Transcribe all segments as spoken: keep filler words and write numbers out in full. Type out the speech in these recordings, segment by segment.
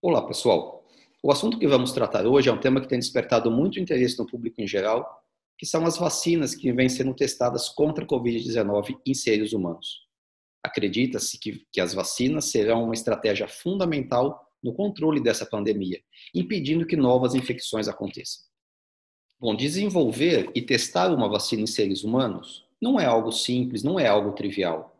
Olá, pessoal! O assunto que vamos tratar hoje é um tema que tem despertado muito interesse no público em geral, que são as vacinas que vêm sendo testadas contra a covid dezenove em seres humanos. Acredita-se que, que as vacinas serão uma estratégia fundamental no controle dessa pandemia, impedindo que novas infecções aconteçam. Bom, desenvolver e testar uma vacina em seres humanos não é algo simples, não é algo trivial,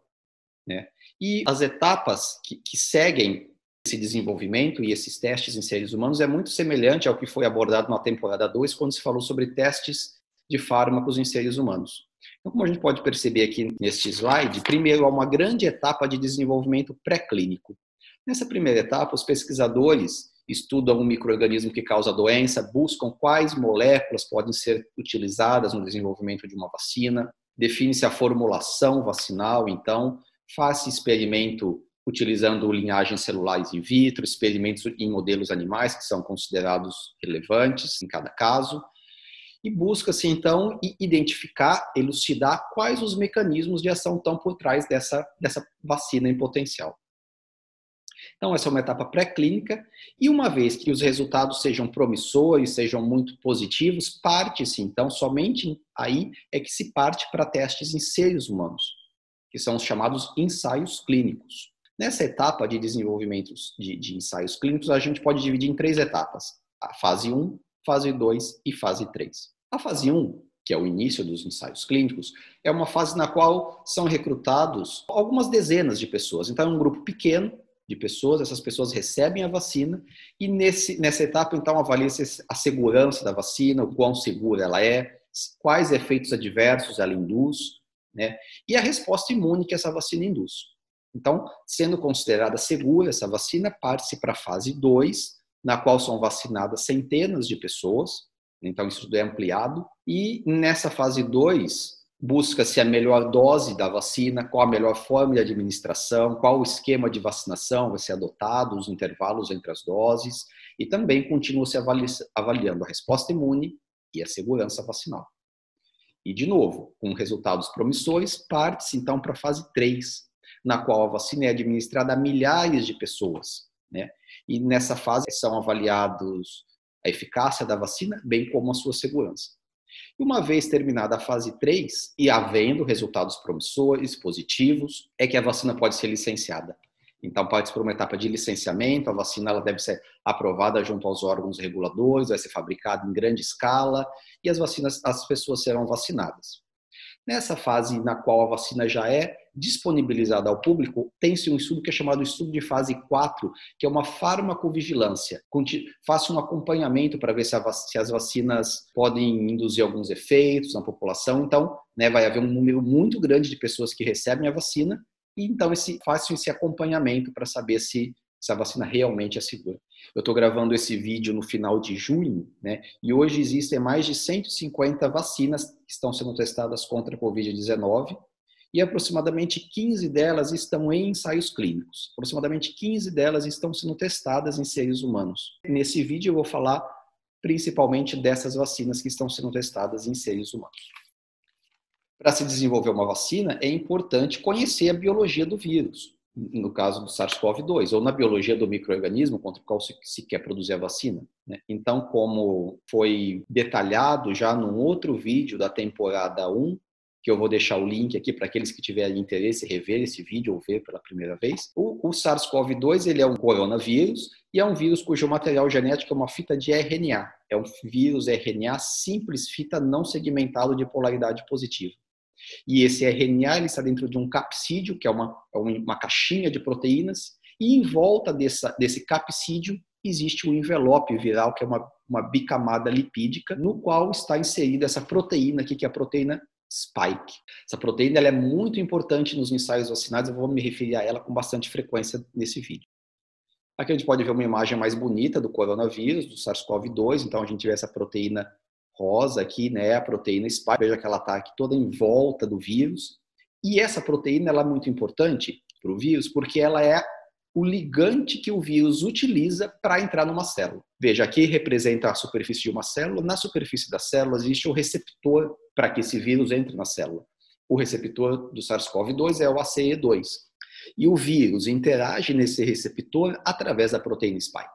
né? E as etapas que, que seguem esse desenvolvimento e esses testes em seres humanos é muito semelhante ao que foi abordado na temporada dois, quando se falou sobre testes de fármacos em seres humanos. Então, como a gente pode perceber aqui neste slide, primeiro há uma grande etapa de desenvolvimento pré-clínico. Nessa primeira etapa, os pesquisadores estudam um micro-organismo que causa a doença, buscam quais moléculas podem ser utilizadas no desenvolvimento de uma vacina, define-se a formulação vacinal, então, faz-se experimento utilizando linhagens celulares in vitro, experimentos em modelos animais que são considerados relevantes em cada caso, e busca-se, então, identificar, elucidar quais os mecanismos de ação estão por trás dessa, dessa vacina em potencial. Então, essa é uma etapa pré-clínica, e uma vez que os resultados sejam promissores, sejam muito positivos, parte-se, então, somente aí é que se parte para testes em seres humanos, que são os chamados ensaios clínicos. Nessa etapa de desenvolvimento de, de ensaios clínicos, a gente pode dividir em três etapas, a fase um, fase dois e fase três. A fase um, que é o início dos ensaios clínicos, é uma fase na qual são recrutados algumas dezenas de pessoas, então é um grupo pequeno de pessoas, essas pessoas recebem a vacina e nesse, nessa etapa, então, avalia-se a segurança da vacina, o quão segura ela é, quais efeitos adversos ela induz, né? E a resposta imune que essa vacina induz. Então, sendo considerada segura essa vacina, parte-se para a fase dois, na qual são vacinadas centenas de pessoas, então isso é ampliado, e nessa fase dois, busca-se a melhor dose da vacina, qual a melhor forma de administração, qual o esquema de vacinação vai ser adotado, os intervalos entre as doses, e também continua-se avaliando a resposta imune e a segurança vacinal. E, de novo, com resultados promissores, parte-se então para a fase três, na qual a vacina é administrada a milhares de pessoas, né? E nessa fase são avaliados a eficácia da vacina, bem como a sua segurança. E uma vez terminada a fase três e havendo resultados promissores, positivos, é que a vacina pode ser licenciada. Então, parte para uma etapa de licenciamento, a vacina ela deve ser aprovada junto aos órgãos reguladores, vai ser fabricada em grande escala e as vacinas, as pessoas serão vacinadas. Nessa fase na qual a vacina já é disponibilizada ao público, tem-se um estudo que é chamado estudo de fase quatro, que é uma farmacovigilância. Faça um acompanhamento para ver se as vacinas podem induzir alguns efeitos na população. Então, né, vai haver um número muito grande de pessoas que recebem a vacina e então faça esse acompanhamento para saber se, se a vacina realmente é segura. Eu estou gravando esse vídeo no final de junho, né, e hoje existem mais de cento e cinquenta vacinas que estão sendo testadas contra a covid dezenove, e aproximadamente quinze delas estão em ensaios clínicos. Aproximadamente quinze delas estão sendo testadas em seres humanos. Nesse vídeo eu vou falar principalmente dessas vacinas que estão sendo testadas em seres humanos. Para se desenvolver uma vacina, é importante conhecer a biologia do vírus, no caso do SARS-CoV dois, ou na biologia do micro-organismo contra o qual se quer produzir a vacina, né? Então, como foi detalhado já num outro vídeo da temporada um, que eu vou deixar o link aqui para aqueles que tiverem interesse em rever esse vídeo ou ver pela primeira vez. O, o SARS-CoV dois ele é um coronavírus e é um vírus cujo material genético é uma fita de R N A. É um vírus R N A simples, fita não segmentado de polaridade positiva. E esse R N A ele está dentro de um capsídio, que é uma, uma caixinha de proteínas, e em volta dessa, desse capsídio existe um envelope viral, que é uma, uma bicamada lipídica, no qual está inserida essa proteína aqui, que é a proteína spike. Essa proteína ela é muito importante nos ensaios vacinais, eu vou me referir a ela com bastante frequência nesse vídeo. Aqui a gente pode ver uma imagem mais bonita do coronavírus, do SARS-CoV dois, então a gente vê essa proteína rosa aqui, né, a proteína spike, veja que ela está aqui toda em volta do vírus, e essa proteína ela é muito importante para o vírus porque ela é o ligante que o vírus utiliza para entrar numa célula. Veja, aqui representa a superfície de uma célula. Na superfície da célula existe o receptor para que esse vírus entre na célula. O receptor do SARS-CoV dois é o A C E dois. E o vírus interage nesse receptor através da proteína spike.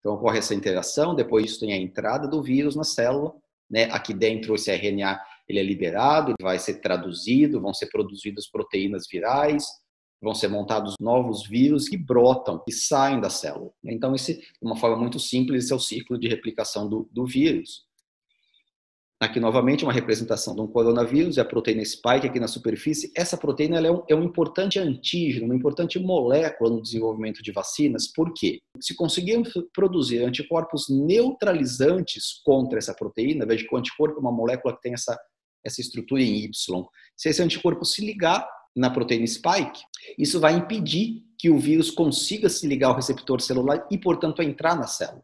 Então ocorre essa interação, depois isso tem a entrada do vírus na célula, né? Aqui dentro esse R N A ele é liberado, vai ser traduzido, vão ser produzidas proteínas virais, vão ser montados novos vírus que brotam e saem da célula. Então, esse, de uma forma muito simples, esse é o ciclo de replicação do, do vírus. Aqui, novamente, uma representação de um coronavírus, é a proteína spike aqui na superfície. Essa proteína ela é, um, é um importante antígeno, uma importante molécula no desenvolvimento de vacinas. Por quê? Se conseguirmos produzir anticorpos neutralizantes contra essa proteína, veja que o anticorpo é uma molécula que tem essa, essa estrutura em Y. Se esse anticorpo se ligar na proteína spike, isso vai impedir que o vírus consiga se ligar ao receptor celular e, portanto, entrar na célula.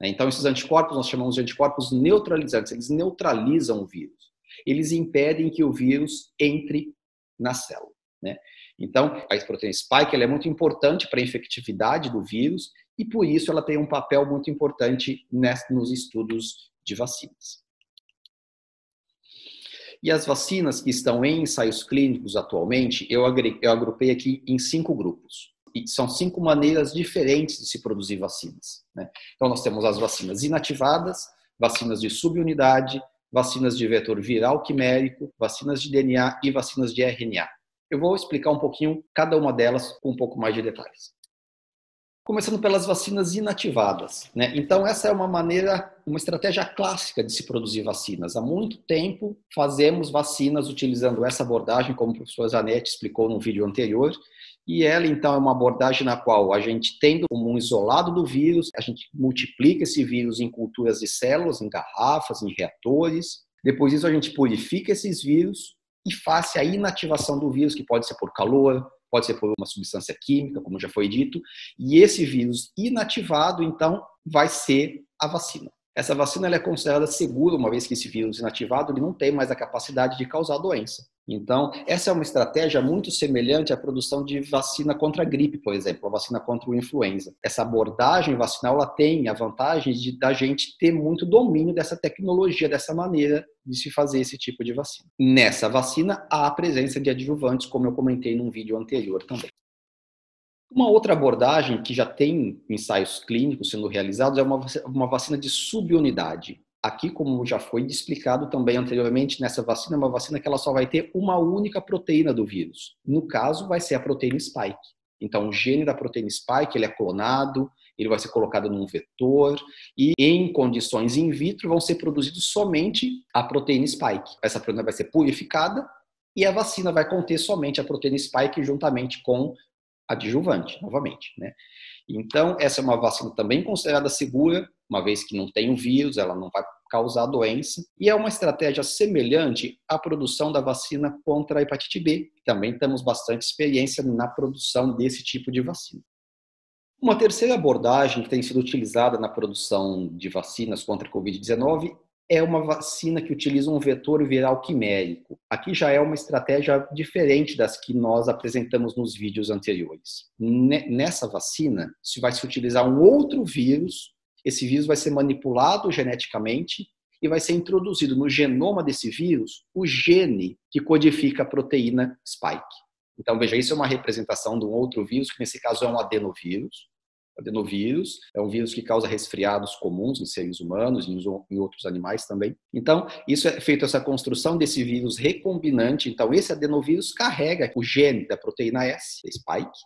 Então, esses anticorpos, nós chamamos de anticorpos neutralizantes, eles neutralizam o vírus. Eles impedem que o vírus entre na célula. Então, a proteína spike ela é muito importante para a infectividade do vírus e, por isso, ela tem um papel muito importante nos estudos de vacinas. E as vacinas que estão em ensaios clínicos atualmente, eu agrupei aqui em cinco grupos. E são cinco maneiras diferentes de se produzir vacinas, né? Então, nós temos as vacinas inativadas, vacinas de subunidade, vacinas de vetor viral quimérico, vacinas de D N A e vacinas de R N A. Eu vou explicar um pouquinho cada uma delas com um pouco mais de detalhes. Começando pelas vacinas inativadas, né? Então, essa é uma maneira, uma estratégia clássica de se produzir vacinas. Há muito tempo fazemos vacinas utilizando essa abordagem, como o professor Zanetti explicou no vídeo anterior, e ela, então, é uma abordagem na qual a gente, tendo um isolado do vírus, a gente multiplica esse vírus em culturas de células, em garrafas, em reatores. Depois disso, a gente purifica esses vírus e faz a inativação do vírus, que pode ser por calor, pode ser por uma substância química, como já foi dito, e esse vírus inativado, então, vai ser a vacina. Essa vacina ela é considerada segura, uma vez que esse vírus inativado ele não tem mais a capacidade de causar doença. Então, essa é uma estratégia muito semelhante à produção de vacina contra a gripe, por exemplo, a vacina contra a influenza. Essa abordagem vacinal ela tem a vantagem de, da gente ter muito domínio dessa tecnologia, dessa maneira de se fazer esse tipo de vacina. Nessa vacina, há a presença de adjuvantes, como eu comentei num vídeo anterior também. Uma outra abordagem que já tem ensaios clínicos sendo realizados é uma vacina de subunidade. Aqui, como já foi explicado também anteriormente, nessa vacina é uma vacina que ela só vai ter uma única proteína do vírus. No caso, vai ser a proteína spike. Então, o gene da proteína spike ele é clonado, ele vai ser colocado num vetor e, em condições in vitro, vão ser produzidos somente a proteína spike. Essa proteína vai ser purificada e a vacina vai conter somente a proteína spike juntamente com adjuvante, novamente, né? Então, essa é uma vacina também considerada segura, uma vez que não tem o vírus, ela não vai causar doença. E é uma estratégia semelhante à produção da vacina contra a hepatite B. Também temos bastante experiência na produção desse tipo de vacina. Uma terceira abordagem que tem sido utilizada na produção de vacinas contra a covid dezenove é uma vacina que utiliza um vetor viral quimérico. Aqui já é uma estratégia diferente das que nós apresentamos nos vídeos anteriores. Nessa vacina, se vai se utilizar um outro vírus, esse vírus vai ser manipulado geneticamente e vai ser introduzido no genoma desse vírus o gene que codifica a proteína spike. Então, veja, isso é uma representação de um outro vírus, que nesse caso é um adenovírus. O adenovírus é um vírus que causa resfriados comuns em seres humanos e em outros animais também. Então, isso é feito essa construção desse vírus recombinante. Então, esse adenovírus carrega o gene da proteína S, da spike,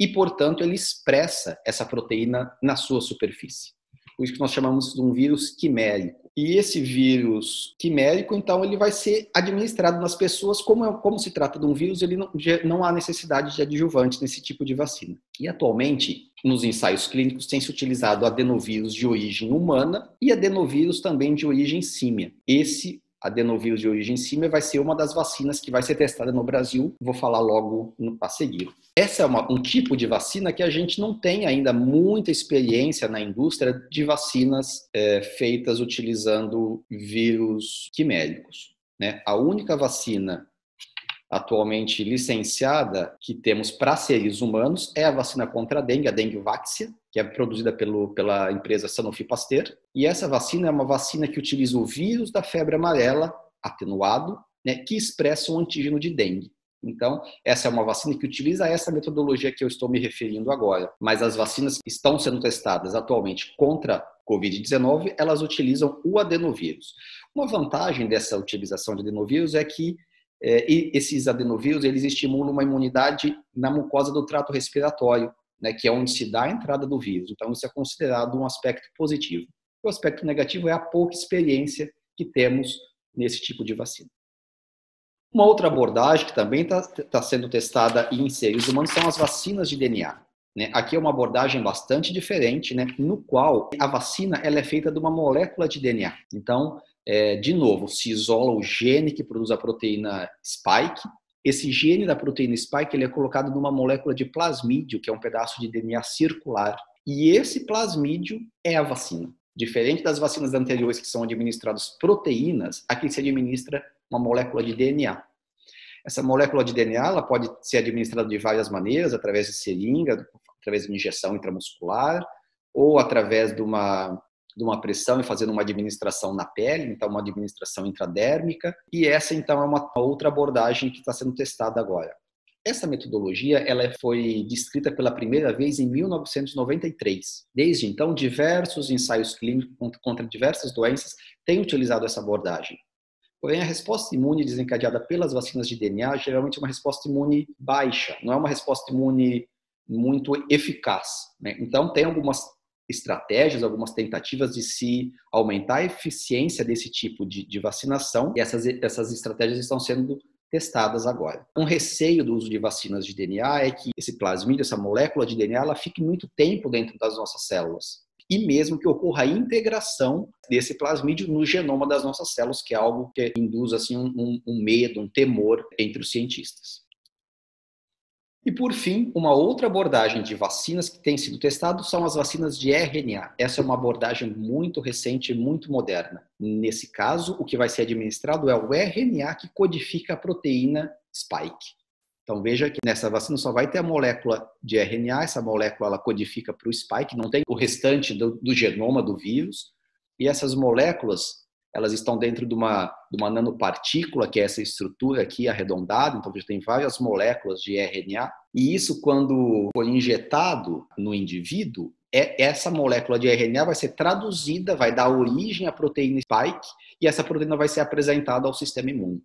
e, portanto, ele expressa essa proteína na sua superfície. Por isso que nós chamamos de um vírus quimérico. E esse vírus quimérico, então, ele vai ser administrado nas pessoas. Como, é, como se trata de um vírus, ele não, não há necessidade de adjuvante nesse tipo de vacina. E, atualmente, nos ensaios clínicos, tem se utilizado adenovírus de origem humana e adenovírus também de origem símia. Esse adenovírus de origem símia vai ser uma das vacinas que vai ser testada no Brasil. Vou falar logo a seguir. Essa é uma, um tipo de vacina que a gente não tem ainda muita experiência na indústria de vacinas é, feitas utilizando vírus quiméricos, né? A única vacina atualmente licenciada que temos para seres humanos é a vacina contra a dengue, a dengue-vaxia, que é produzida pelo, pela empresa Sanofi Pasteur. E essa vacina é uma vacina que utiliza o vírus da febre amarela atenuado, né, que expressa um antígeno de dengue. Então, essa é uma vacina que utiliza essa metodologia que eu estou me referindo agora. Mas as vacinas que estão sendo testadas atualmente contra covid dezenove, elas utilizam o adenovírus. Uma vantagem dessa utilização de adenovírus é que é, esses adenovírus eles estimulam uma imunidade na mucosa do trato respiratório, né, que é onde se dá a entrada do vírus. Então, isso é considerado um aspecto positivo. O aspecto negativo é a pouca experiência que temos nesse tipo de vacina. Uma outra abordagem que também está tá sendo testada em seres humanos são as vacinas de D N A. Né? Aqui é uma abordagem bastante diferente, né? No qual a vacina ela é feita de uma molécula de D N A. Então, é, de novo, se isola o gene que produz a proteína spike. Esse gene da proteína spike ele é colocado numa molécula de plasmídio, que é um pedaço de D N A circular. E esse plasmídio é a vacina. Diferente das vacinas anteriores que são administradas proteínas, aqui se administra uma molécula de D N A. Essa molécula de D N A ela pode ser administrada de várias maneiras, através de seringa, através de uma injeção intramuscular, ou através de uma, de uma pressão e fazendo uma administração na pele, então uma administração intradérmica. E essa, então, é uma outra abordagem que está sendo testada agora. Essa metodologia ela foi descrita pela primeira vez em mil novecentos e noventa e três. Desde então, diversos ensaios clínicos contra diversas doenças têm utilizado essa abordagem. Porém, a resposta imune desencadeada pelas vacinas de D N A geralmente é uma resposta imune baixa, não é uma resposta imune muito eficaz, né? Então, tem algumas estratégias, algumas tentativas de se aumentar a eficiência desse tipo de, de vacinação, e essas, essas estratégias estão sendo testadas agora. Um receio do uso de vacinas de D N A é que esse plasmídio, essa molécula de D N A, ela fique muito tempo dentro das nossas células. E mesmo que ocorra a integração desse plasmídio no genoma das nossas células, que é algo que induz assim, um, um medo, um temor entre os cientistas. E por fim, uma outra abordagem de vacinas que tem sido testada são as vacinas de R N A. Essa é uma abordagem muito recente e muito moderna. Nesse caso, o que vai ser administrado é o R N A que codifica a proteína spike. Então veja que nessa vacina só vai ter a molécula de R N A, essa molécula ela codifica para o spike, não tem o restante do, do genoma do vírus. E essas moléculas, elas estão dentro de uma, de uma nanopartícula, que é essa estrutura aqui arredondada, então já tem várias moléculas de R N A. E isso quando for injetado no indivíduo, é, essa molécula de R N A vai ser traduzida, vai dar origem à proteína spike e essa proteína vai ser apresentada ao sistema imune.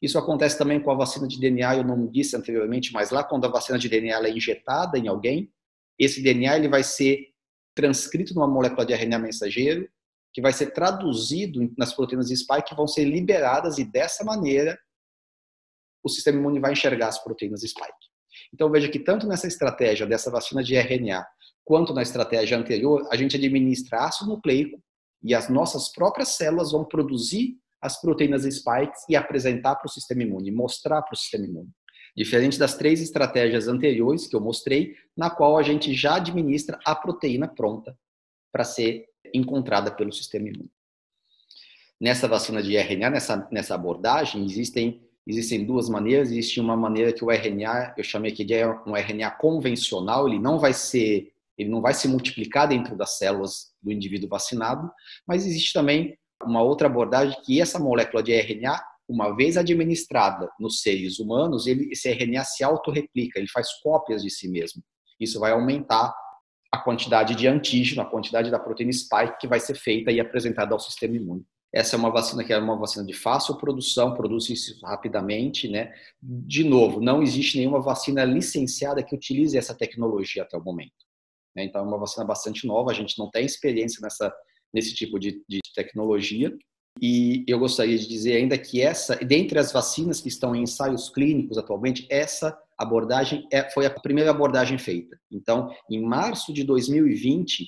Isso acontece também com a vacina de D N A, eu não disse anteriormente, mas lá quando a vacina de D N A ela é injetada em alguém, esse D N A ele vai ser transcrito numa molécula de R N A mensageiro, que vai ser traduzido nas proteínas de spike, que vão ser liberadas e dessa maneira o sistema imune vai enxergar as proteínas de spike. Então veja que tanto nessa estratégia dessa vacina de R N A, quanto na estratégia anterior, a gente administra ácido nucleico e as nossas próprias células vão produzir as proteínas spikes e apresentar para o sistema imune, mostrar para o sistema imune. Diferente das três estratégias anteriores que eu mostrei, na qual a gente já administra a proteína pronta para ser encontrada pelo sistema imune. Nessa vacina de R N A, nessa, nessa abordagem, existem, existem duas maneiras. Existe uma maneira que o R N A, eu chamei aqui de um R N A convencional, ele não vai ser, ele não vai se multiplicar dentro das células do indivíduo vacinado, mas existe também uma outra abordagem que essa molécula de R N A, uma vez administrada nos seres humanos, ele, esse R N A se autorreplica, ele faz cópias de si mesmo. Isso vai aumentar a quantidade de antígeno, a quantidade da proteína spike que vai ser feita e apresentada ao sistema imune. Essa é uma vacina que é uma vacina de fácil produção, produz isso rapidamente, né? De novo, não existe nenhuma vacina licenciada que utilize essa tecnologia até o momento, né? Então é uma vacina bastante nova, a gente não tem experiência nessa nesse tipo de, de tecnologia. E eu gostaria de dizer ainda que essa, dentre as vacinas que estão em ensaios clínicos atualmente, essa abordagem é, foi a primeira abordagem feita. Então, em março de dois mil e vinte,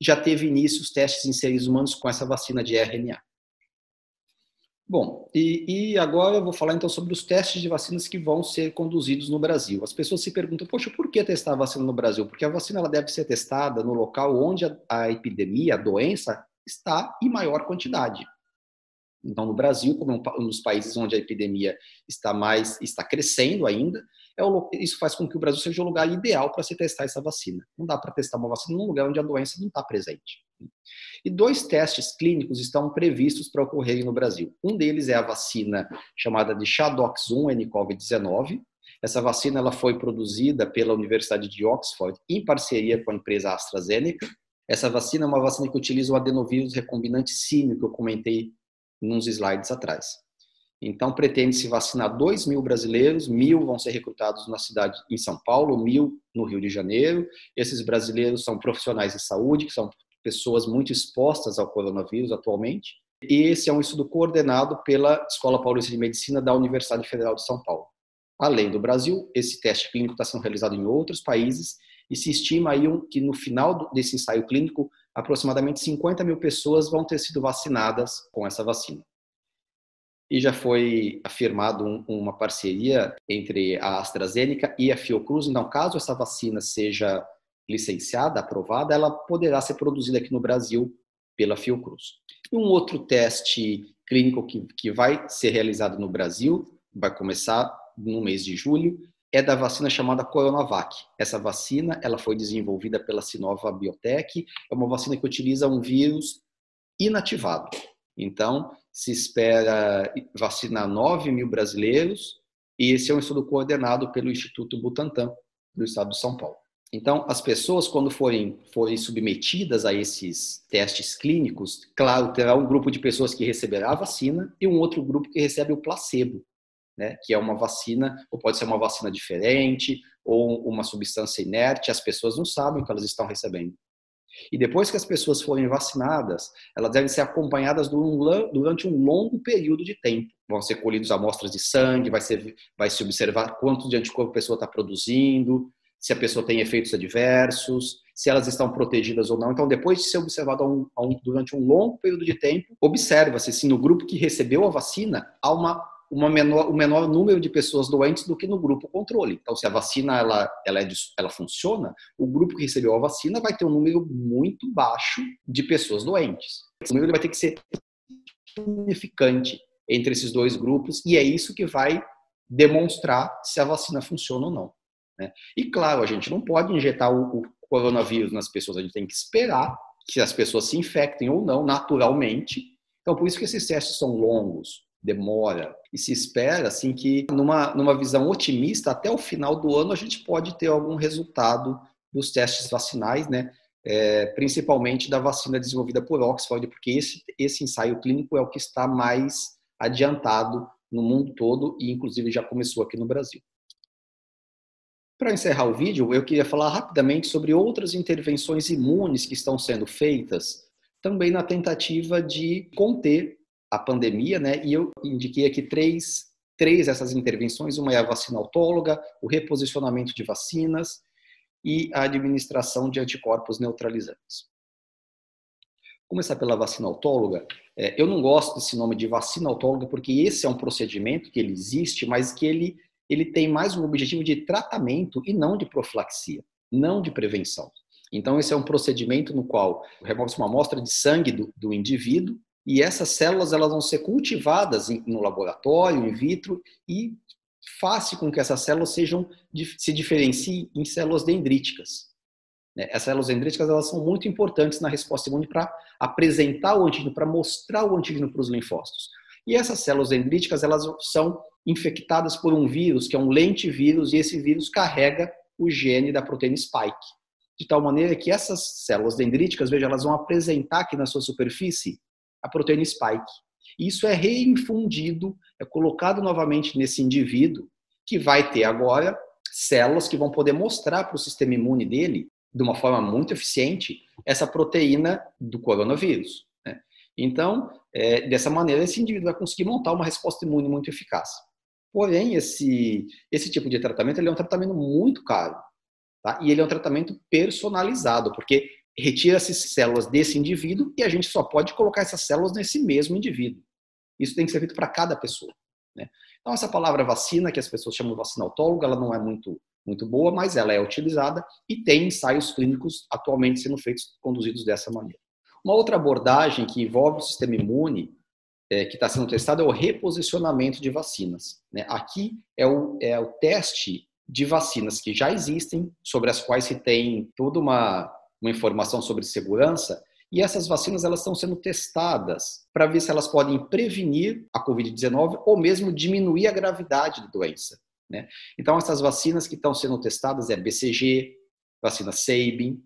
já teve início os testes em seres humanos com essa vacina de R N A. Bom, e, e agora eu vou falar então sobre os testes de vacinas que vão ser conduzidos no Brasil. As pessoas se perguntam, poxa, por que testar a vacina no Brasil? Porque a vacina ela deve ser testada no local onde a, a epidemia, a doença, está em maior quantidade. Então, no Brasil, como um, um dos países onde a epidemia está mais, está crescendo ainda, é o, isso faz com que o Brasil seja o lugar ideal para se testar essa vacina. Não dá para testar uma vacina num lugar onde a doença não está presente. E dois testes clínicos estão previstos para ocorrerem no Brasil. Um deles é a vacina chamada de ChAdOx um N C O V dezenove. Essa vacina ela foi produzida pela Universidade de Oxford em parceria com a empresa AstraZeneca. Essa vacina é uma vacina que utiliza o adenovírus recombinante símio que eu comentei em uns slides atrás. Então, pretende-se vacinar dois mil brasileiros, mil vão ser recrutados na cidade em São Paulo, mil no Rio de Janeiro. Esses brasileiros são profissionais de saúde, que são pessoas muito expostas ao coronavírus atualmente. E esse é um estudo coordenado pela Escola Paulista de Medicina da Universidade Federal de São Paulo. Além do Brasil, esse teste clínico está sendo realizado em outros países e se estima aí que no final desse ensaio clínico, aproximadamente cinquenta mil pessoas vão ter sido vacinadas com essa vacina. E já foi afirmado um, uma parceria entre a AstraZeneca e a Fiocruz. Então, caso essa vacina seja licenciada, aprovada, ela poderá ser produzida aqui no Brasil pela Fiocruz. E um outro teste clínico que, que vai ser realizado no Brasil, vai começar no mês de julho, é da vacina chamada Coronavac. Essa vacina ela foi desenvolvida pela Sinova Biotech, é uma vacina que utiliza um vírus inativado. Então, se espera vacinar nove mil brasileiros e esse é um estudo coordenado pelo Instituto Butantan, do estado de São Paulo. Então, as pessoas, quando forem, forem submetidas a esses testes clínicos, claro, terá um grupo de pessoas que receberá a vacina e um outro grupo que recebe o placebo. Né, que é uma vacina, ou pode ser uma vacina diferente, ou uma substância inerte, as pessoas não sabem o que elas estão recebendo. E depois que as pessoas forem vacinadas, elas devem ser acompanhadas durante um longo período de tempo. Vão ser colhidas amostras de sangue, vai, ser, vai se observar quanto de anticorpo a pessoa está produzindo, se a pessoa tem efeitos adversos, se elas estão protegidas ou não. Então, depois de ser observado a um, a um, durante um longo período de tempo, observa-se se no grupo que recebeu a vacina há uma Uma menor, um menor número de pessoas doentes do que no grupo controle. Então, se a vacina ela, ela, é, ela funciona, o grupo que recebeu a vacina vai ter um número muito baixo de pessoas doentes. Esse número vai ter que ser significante entre esses dois grupos e é isso que vai demonstrar se a vacina funciona ou não. Né? E, claro, a gente não pode injetar o, o coronavírus nas pessoas, a gente tem que esperar que as pessoas se infectem ou não naturalmente. Então, por isso que esses testes são longos. Demora e se espera assim que numa, numa visão otimista até o final do ano a gente pode ter algum resultado dos testes vacinais, né? É, principalmente da vacina desenvolvida por Oxford, porque esse, esse ensaio clínico é o que está mais adiantado no mundo todo e inclusive já começou aqui no Brasil. Para encerrar o vídeo, eu queria falar rapidamente sobre outras intervenções imunes que estão sendo feitas também na tentativa de conter a pandemia, né? E eu indiquei aqui três, três dessas intervenções. Uma é a vacina autóloga, o reposicionamento de vacinas e a administração de anticorpos neutralizantes. Vou começar pela vacina autóloga. Eu não gosto desse nome de vacina autóloga porque esse é um procedimento que ele existe, mas que ele, ele tem mais um objetivo de tratamento e não de profilaxia, não de prevenção. Então, esse é um procedimento no qual revolve-se uma amostra de sangue do, do indivíduo, e essas células elas vão ser cultivadas no laboratório, in vitro, e faz com que essas células sejam, se diferenciem em células dendríticas. Essas células dendríticas elas são muito importantes na resposta imune para apresentar o antígeno, para mostrar o antígeno para os linfócitos. E essas células dendríticas elas são infectadas por um vírus, que é um lentivírus, e esse vírus carrega o gene da proteína spike. De tal maneira que essas células dendríticas, veja, elas vão apresentar aqui na sua superfície a proteína spike. Isso é reinfundido, é colocado novamente nesse indivíduo, que vai ter agora células que vão poder mostrar para o sistema imune dele, de uma forma muito eficiente, essa proteína do coronavírus. Né? Então, é, dessa maneira, esse indivíduo vai conseguir montar uma resposta imune muito eficaz. Porém, esse, esse tipo de tratamento ele é um tratamento muito caro. Tá? E ele é um tratamento personalizado, porque retira-se células desse indivíduo e a gente só pode colocar essas células nesse mesmo indivíduo. Isso tem que ser feito para cada pessoa. Né? Então, essa palavra vacina, que as pessoas chamam de vacina autóloga, ela não é muito, muito boa, mas ela é utilizada e tem ensaios clínicos atualmente sendo feitos, conduzidos dessa maneira. Uma outra abordagem que envolve o sistema imune, é, que está sendo testado, é o reposicionamento de vacinas. Né? Aqui é o, é o teste de vacinas que já existem, sobre as quais se tem toda uma... uma informação sobre segurança, E essas vacinas elas estão sendo testadas para ver se elas podem prevenir a covid dezenove ou mesmo diminuir a gravidade da doença, né? Então, essas vacinas que estão sendo testadas é B C G, vacina Sabin,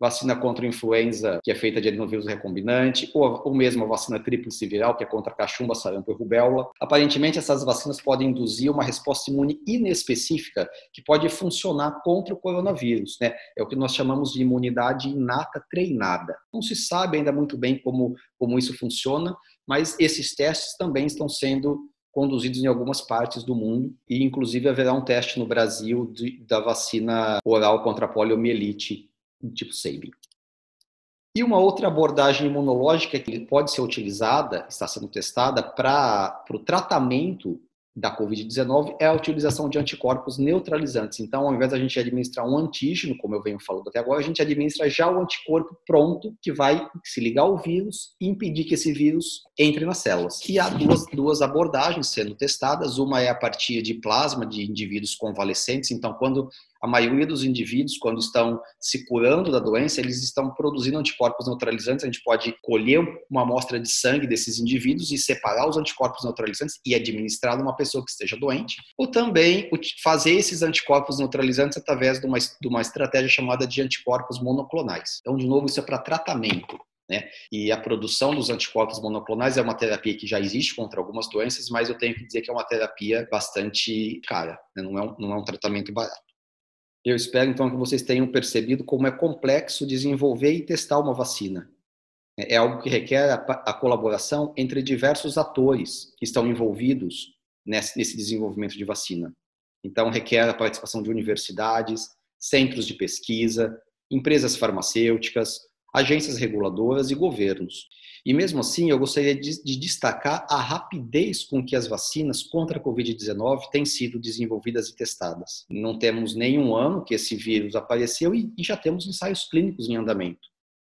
vacina contra a influenza, que é feita de adenovírus recombinante, ou, ou mesmo a vacina tríplice viral, que é contra cachumba, sarampo e rubéola. Aparentemente, essas vacinas podem induzir uma resposta imune inespecífica que pode funcionar contra o coronavírus, né? É o que nós chamamos de imunidade inata treinada. Não se sabe ainda muito bem como, como isso funciona, mas esses testes também estão sendo conduzidos em algumas partes do mundo e, inclusive, haverá um teste no Brasil de, da vacina oral contra a poliomielite, tipo Sabin. E uma outra abordagem imunológica que pode ser utilizada, está sendo testada para o tratamento da covid dezenove é a utilização de anticorpos neutralizantes. Então, ao invés da gente administrar um antígeno, como eu venho falando até agora, a gente administra já o anticorpo pronto, que vai se ligar ao vírus e impedir que esse vírus entre nas células. E há duas, duas abordagens sendo testadas. Uma é a partir de plasma de indivíduos convalescentes. Então, quando a maioria dos indivíduos, quando estão se curando da doença, eles estão produzindo anticorpos neutralizantes. A gente pode colher uma amostra de sangue desses indivíduos e separar os anticorpos neutralizantes e administrar numa pessoa que esteja doente. Ou também fazer esses anticorpos neutralizantes através de uma, de uma estratégia chamada de anticorpos monoclonais. Então, de novo, isso é para tratamento, né? E a produção dos anticorpos monoclonais é uma terapia que já existe contra algumas doenças, mas eu tenho que dizer que é uma terapia bastante cara, né? Não é um, não é um tratamento barato. Eu espero, então, que vocês tenham percebido como é complexo desenvolver e testar uma vacina. É algo que requer a, a colaboração entre diversos atores que estão envolvidos nesse, nesse desenvolvimento de vacina. Então, requer a participação de universidades, centros de pesquisa, empresas farmacêuticas, agências reguladoras e governos. E mesmo assim, eu gostaria de, de destacar a rapidez com que as vacinas contra a covid dezenove têm sido desenvolvidas e testadas. Não temos nenhum ano que esse vírus apareceu e, e já temos ensaios clínicos em andamento.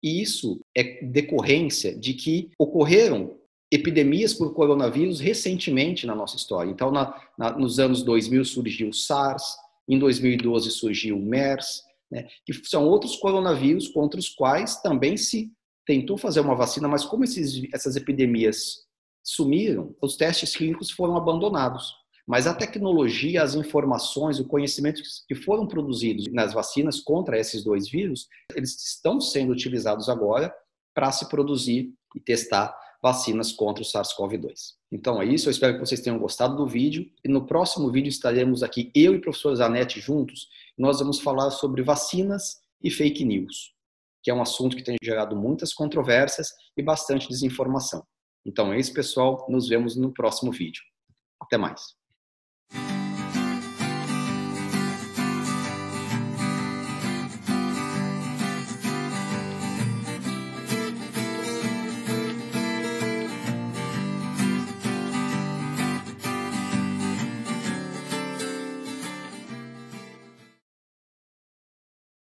E isso é decorrência de que ocorreram epidemias por coronavírus recentemente na nossa história. Então, na, na, nos anos dois mil surgiu o SARS, em dois mil e doze surgiu o MERS, né, que são outros coronavírus contra os quais também se tentou fazer uma vacina, mas como esses, essas epidemias sumiram, os testes clínicos foram abandonados. Mas a tecnologia, as informações, o conhecimento que foram produzidos nas vacinas contra esses dois vírus, eles estão sendo utilizados agora para se produzir e testar vacinas contra o SARS-CoV dois. Então é isso, eu espero que vocês tenham gostado do vídeo. E no próximo vídeo estaremos aqui, eu e o professor Zanetti juntos, e nós vamos falar sobre vacinas e fake news, que é um assunto que tem gerado muitas controvérsias e bastante desinformação. Então é isso, pessoal. Nos vemos no próximo vídeo. Até mais.